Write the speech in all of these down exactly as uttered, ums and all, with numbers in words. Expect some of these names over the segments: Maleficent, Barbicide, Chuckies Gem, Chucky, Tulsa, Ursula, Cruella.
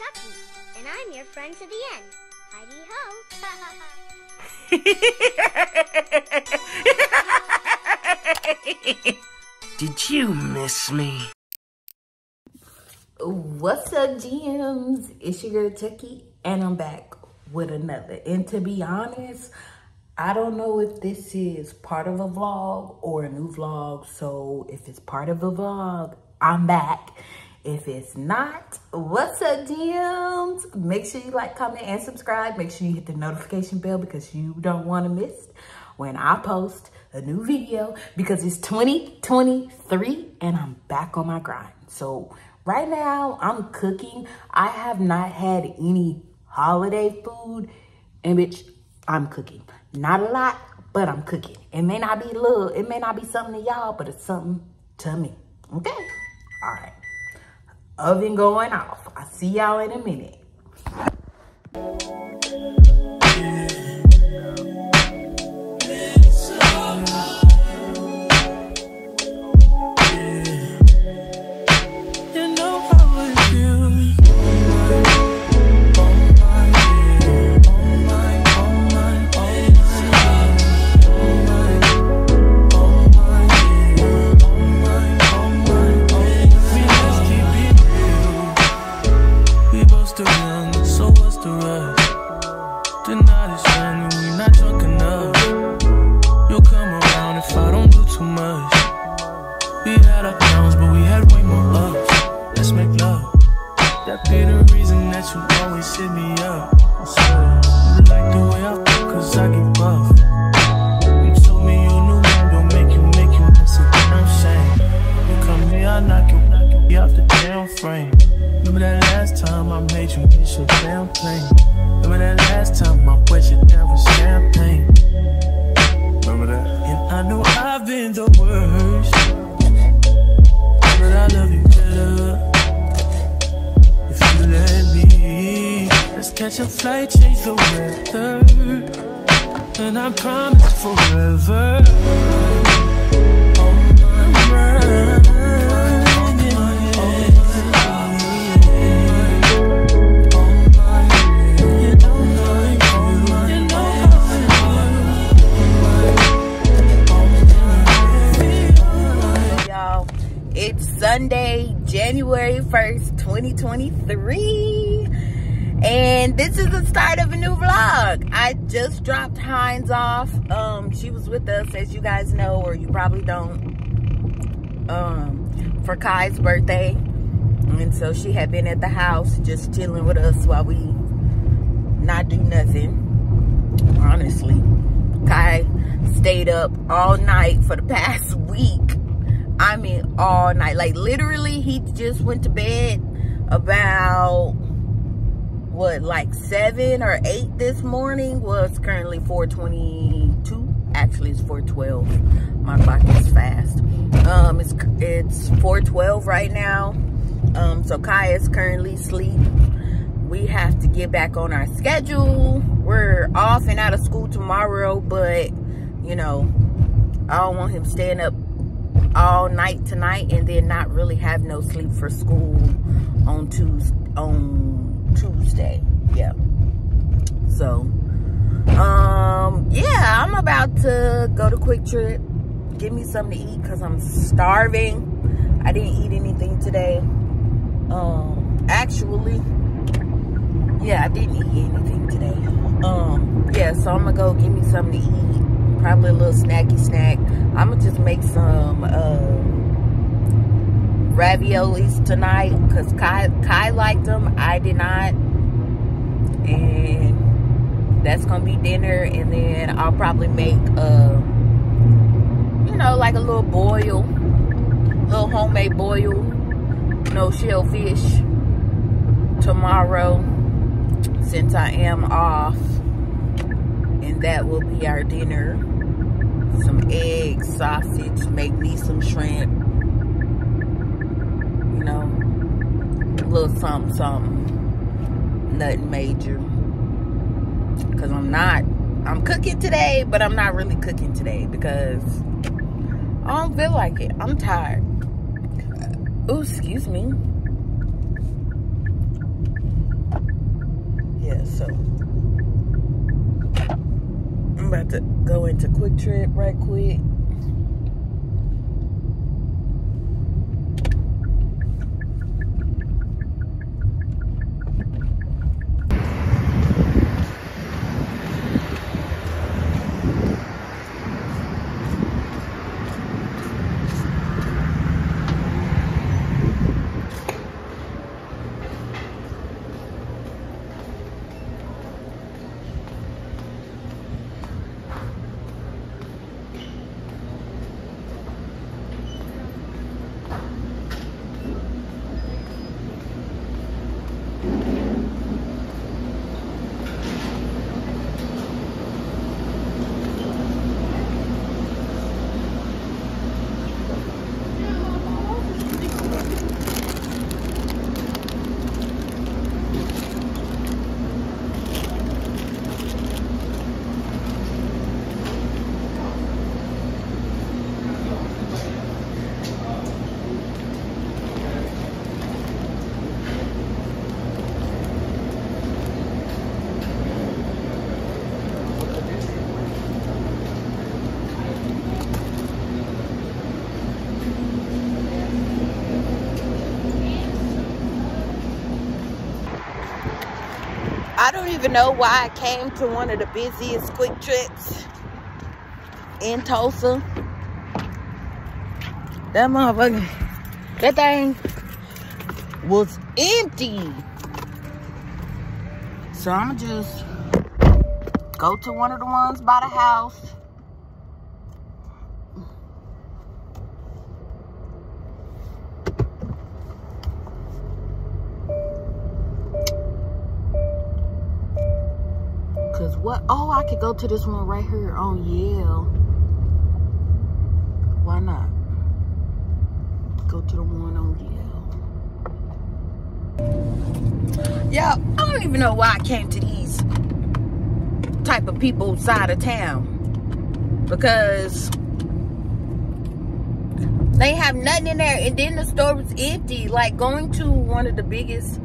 Chucky, and I'm your friend to the end. Hidey ho! Did you miss me? What's up, Gems? It's your girl Chucky, and I'm back with another. And to be honest, I don't know if this is part of a vlog or a new vlog. So if it's part of a vlog, I'm back. If it's not, what's up, Gems? Make sure you like, comment, and subscribe. Make sure you hit the notification bell because you don't want to miss when I post a new video, because it's twenty twenty-three and I'm back on my grind. So right now I'm cooking. I have not had any holiday food, and bitch, I'm cooking. Not a lot, but I'm cooking. It may not be little, it may not be something to y'all, but it's something to me. Okay? All right. Oven going off. I'll see y'all in a minute. Catch a flight, change the weather, and I promise forever. Oh my God. Sunday, January first, twenty twenty-three, and this is the start of a new vlog. I just dropped Hines off. Um, she was with us, as you guys know, or you probably don't, um, for Kai's birthday, and so she had been at the house just chilling with us while we not do nothing, honestly. Kai stayed up all night for the past week. I mean, all night. Like, literally, he just went to bed about, what, like seven or eight this morning? Well, it's currently four twenty-two. Actually, it's four twelve. My clock is fast. Um, it's, it's four twelve right now. Um, so, Kai is currently asleep. We have to get back on our schedule. We're off and out of school tomorrow, but, you know, I don't want him staying up all night tonight and then not really have no sleep for school on Tuesday, on Tuesday. Yeah. So, um, yeah, I'm about to go to Quick Trip, get me something to eat because I'm starving. I didn't eat anything today. Um, actually, yeah, I didn't eat anything today. Um, yeah, so I'm going to go get me something to eat. Probably a little snacky snack. I'm gonna just make some uh, raviolis tonight because Kai, Kai liked them. I did not. And that's gonna be dinner. And then I'll probably make, uh, you know, like a little boil, little homemade boil, no shellfish tomorrow since I am off. And that will be our dinner. Some eggs, sausage, make me some shrimp. You know, a little something, something. Nothing major. Because I'm not, I'm cooking today, but I'm not really cooking today because I don't feel like it. I'm tired. Ooh, excuse me. So I'm about to go into Quick Trip right quick. I don't even know why I came to one of the busiest Quick Trips in Tulsa. That motherfucker, that thing was empty. So I'ma just go to one of the ones by the house. What? Oh, I could go to this one right here on Yale. Why not? Go to the one on Yale. Yo, I don't even know why I came to these type of people side of town. Because they have nothing in there. And then the store was empty. Like going to one of the biggest...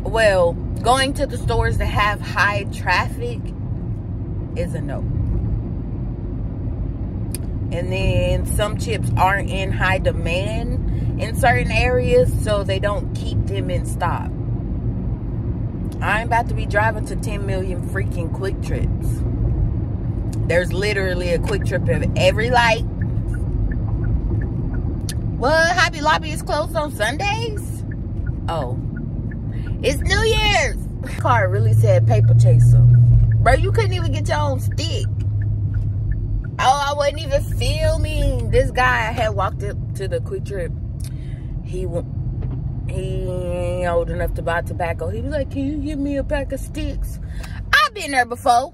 Well, going to the stores that have high traffic is a no. And then some chips aren't in high demand in certain areas, so they don't keep them in stock. I ain't about to be driving to ten million freaking Quick Trips. There's literally a Quick Trip in every light. Well, Hobby Lobby is closed on Sundays? Oh. It's New Year's. Car really said paper chaser. Bro, you couldn't even get your own stick. Oh, I wasn't even filming. This guy had walked up to the Quick Trip. He he ain't old enough to buy tobacco. He was like, can you give me a pack of sticks? I've been there before.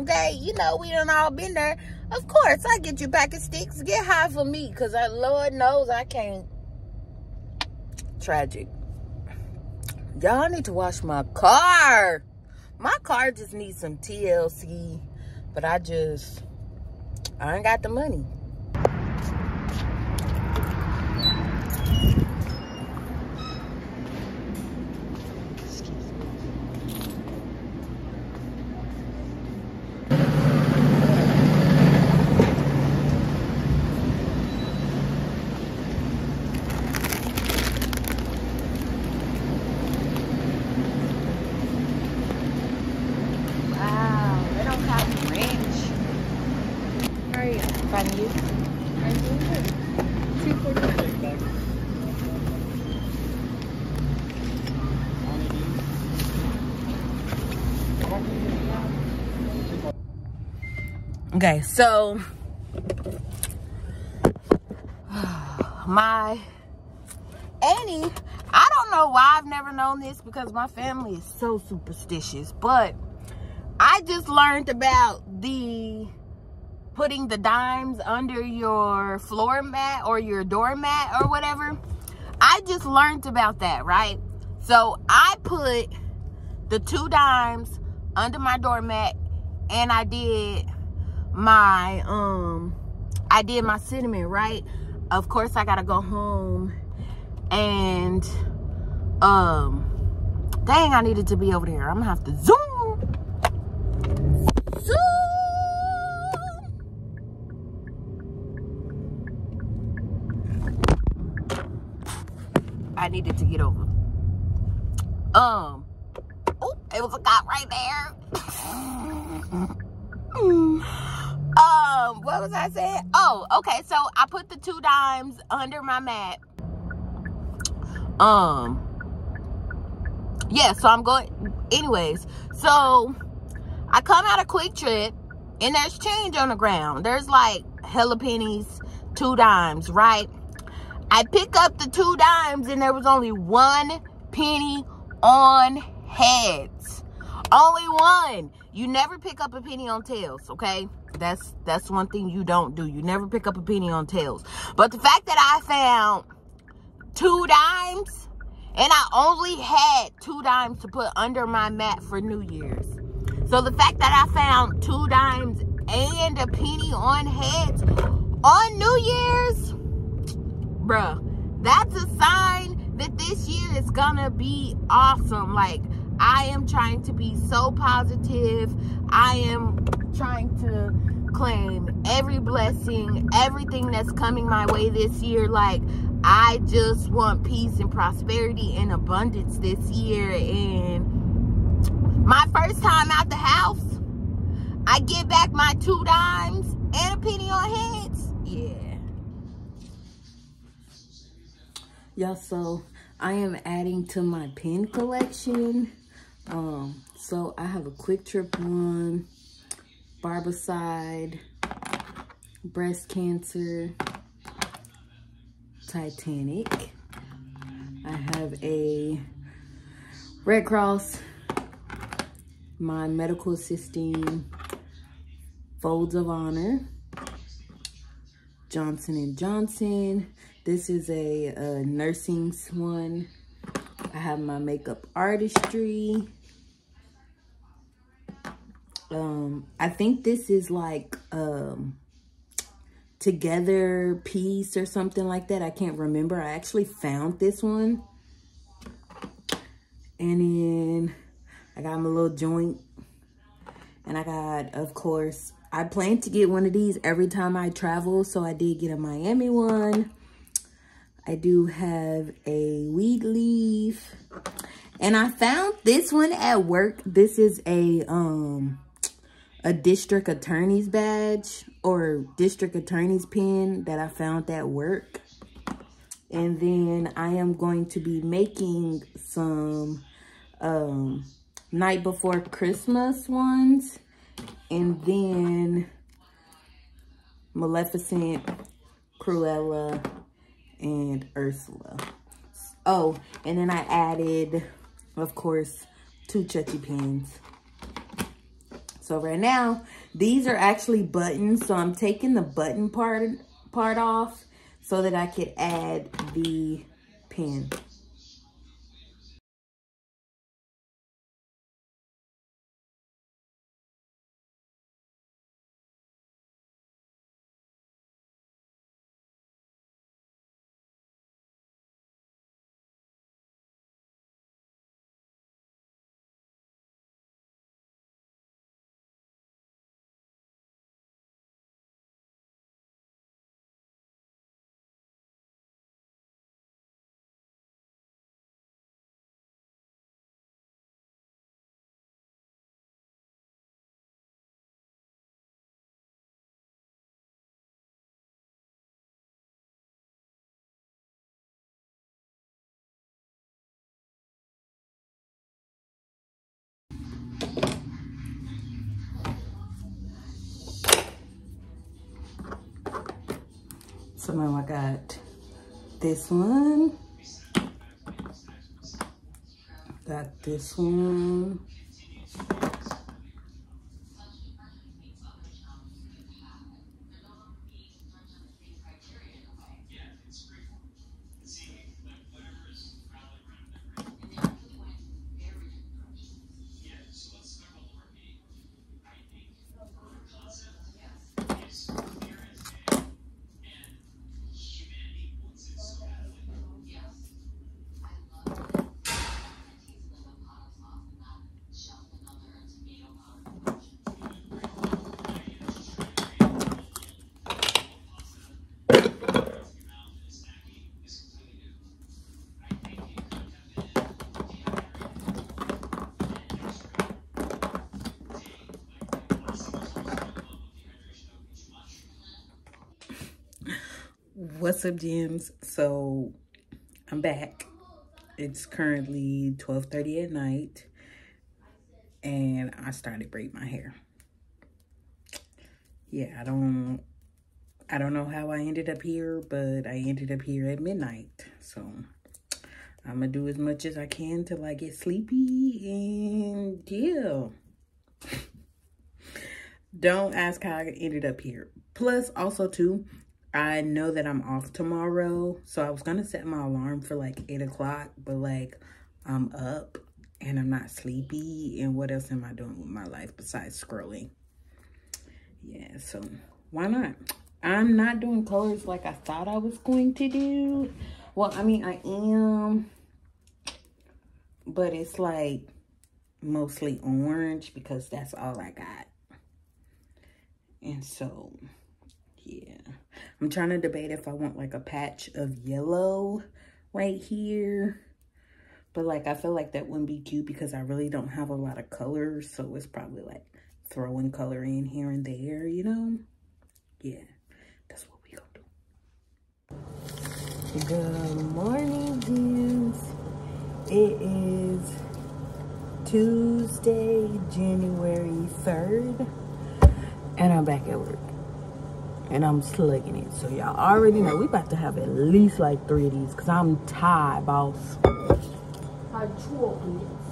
Okay, you know, we done all been there. Of course, I get you a pack of sticks. Get high for me, because Lord knows I can't. Tragic. Y'all need to wash my car. My car just needs some T L C, but I just, I ain't got the money. Okay, so my Annie, I don't know why I've never known this because my family is so superstitious, but I just learned about the putting the dimes under your floor mat or your doormat or whatever. I just learned about that, right? So I put the two dimes under my doormat and I did my um I did my cinnamon, right? Of course I gotta go home and um Dang, I needed to be over there. I'm gonna have to zoom. Zoom. I needed to get over. Um. Oh, it was a cop right there. Um, what was I saying? Oh, okay. So I put the two dimes under my mat. Um, yeah, so I'm going, anyways, so I come out of Quick Trip and there's change on the ground. There's like hella pennies, two dimes, right? I pick up the two dimes and there was only one penny on heads. Only one. You never pick up a penny on tails, okay? That's that's one thing you don't do. You never pick up a penny on tails. But the fact that I found two dimes and I only had two dimes to put under my mat for New Year's. So the fact that I found two dimes and a penny on heads on New Year's, bruh, that's a sign that this year is gonna be awesome. Like, I am trying to be so positive. I am trying to claim every blessing, everything that's coming my way this year. Like, I just want peace and prosperity and abundance this year. And my first time out the house, I get back my two dimes and a penny on heads. Yeah. Yeah, so I am adding to my pen collection. Um, so I have a Quick Trip one, Barbicide, Breast Cancer, Titanic. I have a Red Cross, my medical assisting, Folds of Honor, Johnson and Johnson. This is a, a nursing one. I have my makeup artistry. Um, I think this is like um, Together Piece or something like that. I can't remember. I actually found this one. And then I got my little joint. And I got, of course, I plan to get one of these every time I travel. So I did get a Miami one. I do have a weed leaf. And I found this one at work. This is a... um. a district attorney's badge or district attorney's pin that I found at work. And then I am going to be making some um, Night Before Christmas ones. And then Maleficent, Cruella, and Ursula. Oh, and then I added, of course, two Chuckie pins. So right now, these are actually buttons. So I'm taking the button part, part off so that I could add the pin. So now I got this one, got this one, What's up, gems? So I'm back. It's currently twelve thirty at night and I started braiding my hair. Yeah, I don't I don't know how I ended up here, but I ended up here at midnight. So I'm gonna do as much as I can till I get sleepy, and yeah. Don't ask how I ended up here. Plus, also too, I know that I'm off tomorrow, so I was gonna set my alarm for like eight o'clock, but like I'm up and I'm not sleepy, and what else am I doing with my life besides scrolling? Yeah, so why not? I'm not doing colors like I thought I was going to do. Well, I mean, I am, but it's like mostly orange because that's all I got. And so, yeah. I'm trying to debate if I want like a patch of yellow right here. But like, I feel like that wouldn't be cute because I really don't have a lot of colors. So it's probably like throwing color in here and there, you know? Yeah, that's what we gonna do. Good morning, gems. It is Tuesday, January third. And I'm back at work. And I'm slugging it. So y'all already know we about to have at least like three of these. Because I'm tired, boss. I twelve minutes.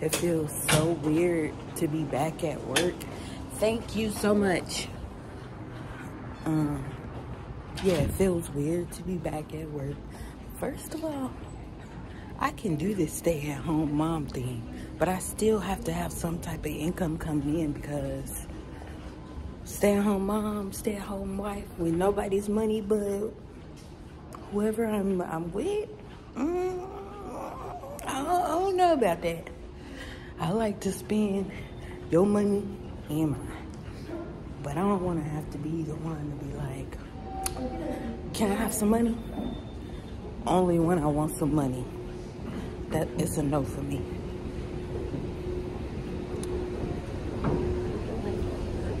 It feels so weird to be back at work. Thank you so much. Um, yeah, it feels weird to be back at work. First of all, I can do this stay-at-home mom thing, but I still have to have some type of income coming in, because stay-at-home mom, stay-at-home wife with nobody's money but whoever I'm, I'm with, mm, I, don't, I don't know about that. I like to spend your money and mine, but I don't want to have to be the one to be like, can I have some money? Only when I want some money. That is a no for me.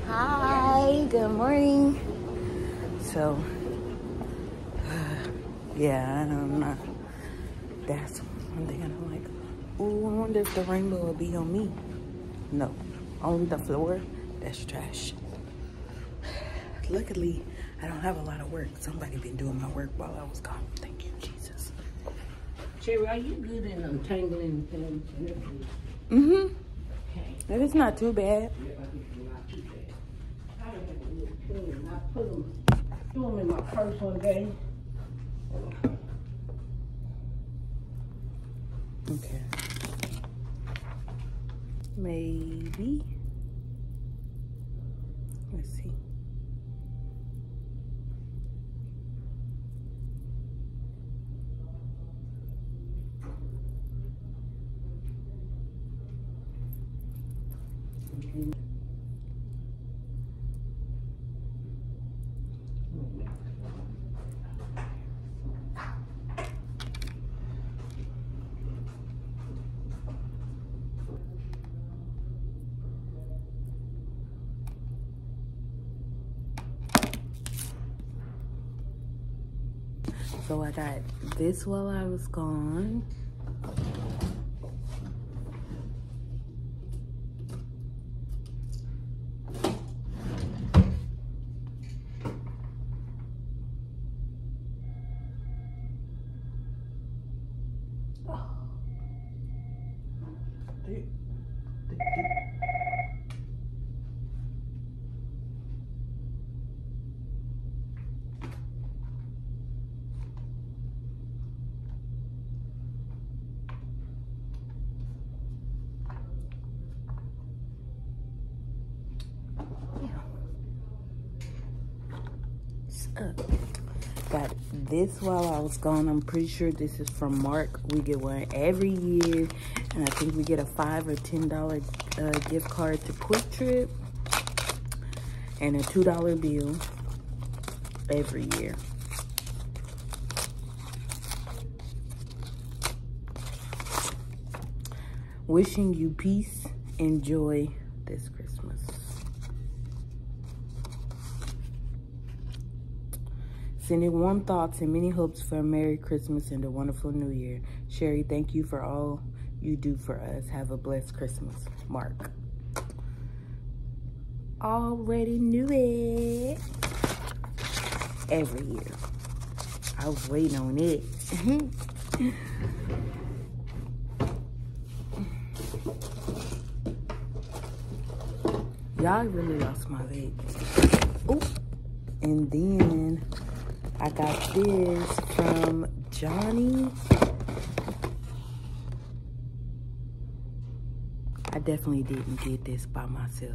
Hi, good morning. So, uh, yeah, I don't know. That's one thing I'm like, ooh, I wonder if the rainbow will be on me. No, on the floor, that's trash. Luckily, I don't have a lot of work. Somebody been doing my work while I was gone. Thank you, Jesus. Cherry, are you good at untangling things? Mm-hmm. Okay. That is not too bad. Yeah, I think it's not too bad. I don't have a little thing, and I put them, threw them in my purse one day. Okay. Maybe. Let's see. So I got this while I was gone. Got this while I was gone. I'm pretty sure this is from Mark. We get one every year, and I think we get a five or ten dollar uh, gift card to Quick Trip and a two dollar bill every year. Wishing you peace enjoy this Christmas. Sending warm thoughts and many hopes for a Merry Christmas and a wonderful New Year. Sherry, thank you for all you do for us. Have a blessed Christmas. Mark. Already knew it. Every year. I was waiting on it. Y'all really lost my leg. Ooh. And then I got this from Johnny. I definitely didn't get this by myself.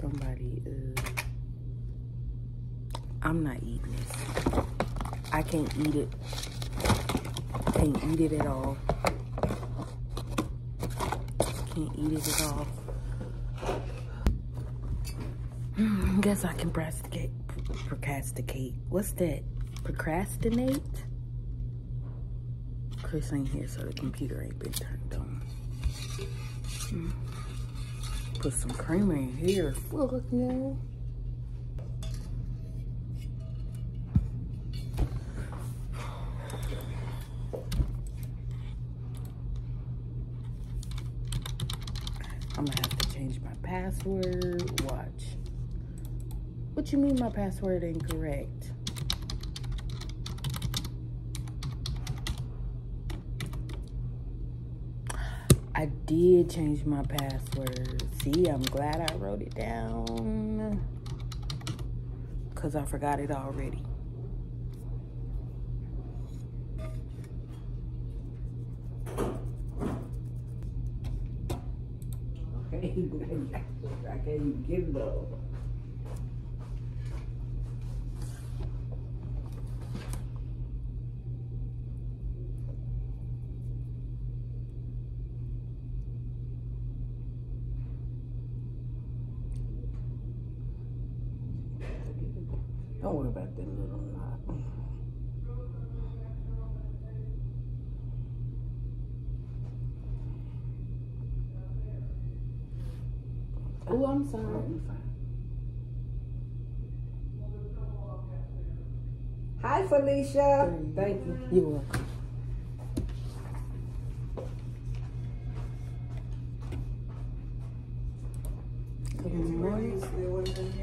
Somebody, uh, I'm not eating this. I can't eat it. Can't eat it at all. Can't eat it at all. Guess I can procrasticate. Procrasticate. What's that? Procrastinate? Chris ain't here, so the computer ain't been turned on. Hmm. Put some creamer in here. Look now. I'm gonna have to change my password. Watch. What you mean my password incorrect? I did change my password. See, I'm glad I wrote it down. 'Cause I forgot it already. Okay, I can't even give it up. Don't worry about that little knot. Oh, I'm sorry. I'm fine. Hi, Felicia. Thank you. You're welcome.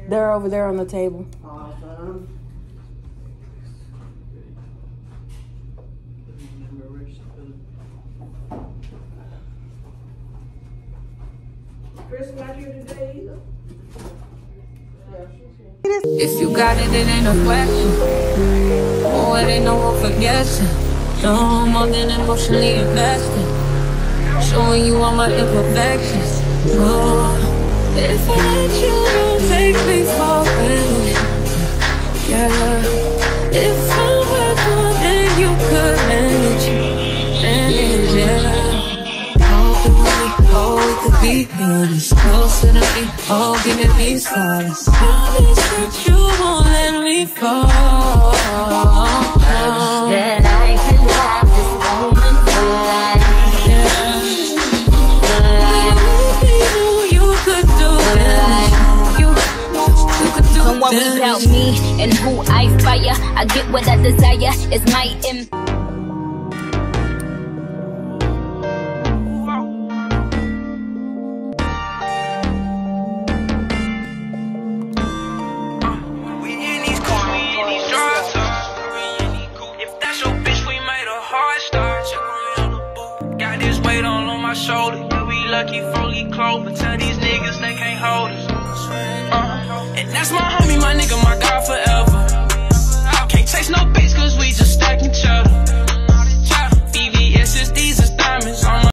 They're over there on the table. Awesome. Chris not here today either. If you got it, it ain't a question. Oh, it ain't no one for guessing. No more than emotionally invested. Showing you all my imperfections. Oh. If I let you, don't take me for granted. Yeah. If I were more than you could manage, manage, yeah. All the way, all we could be, but it's closer to me. Oh, give me these flowers. Now this that you won't let me fall. That I can have this moment for life. Without me and who I fire, I get what I desire. It's my im. We in these cars, we in these drugs. If that's your bitch, we made a hard start. Got this weight all on my shoulder. Yeah, we lucky, fully clothed. But tell these niggas they can't hold us. Uh, and that's my homie, my nigga, my God forever. I can't chase no bitch, cause we just stack each other.